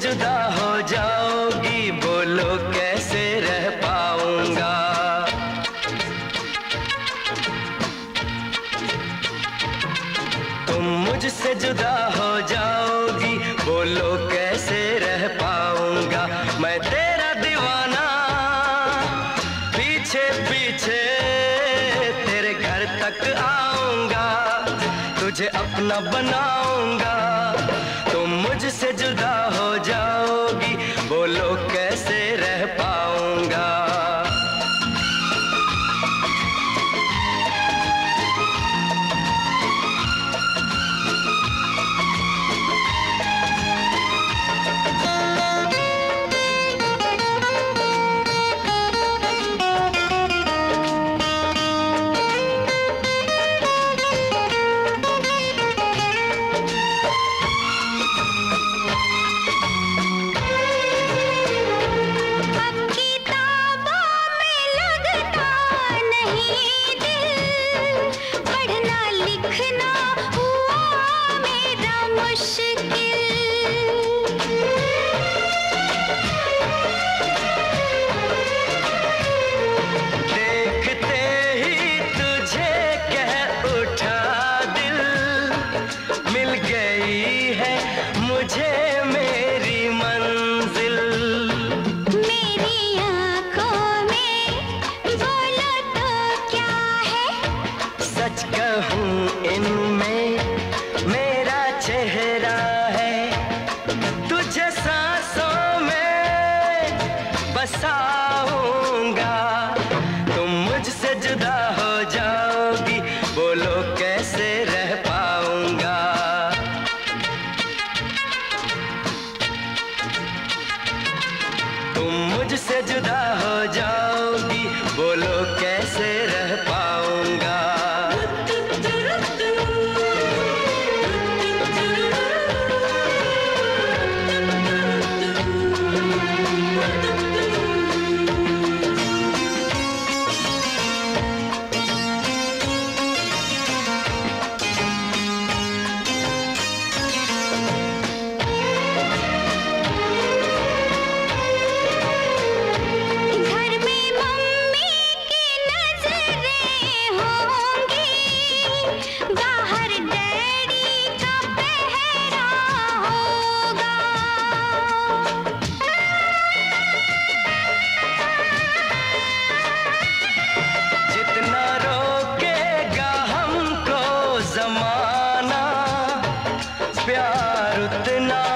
जुदा हो जाओगी, बोलो कैसे रह पाऊंगा। तुम मुझसे जुदा हो जाओगी, बोलो कैसे रह पाऊंगा। मैं तेरा दीवाना पीछे पीछे तेरे घर तक आऊंगा, तुझे अपना बनाऊंगा। तुम मुझसे जुदा हो जाओगी, बोलो कैसे रह पाऊंगा। प्यार उतना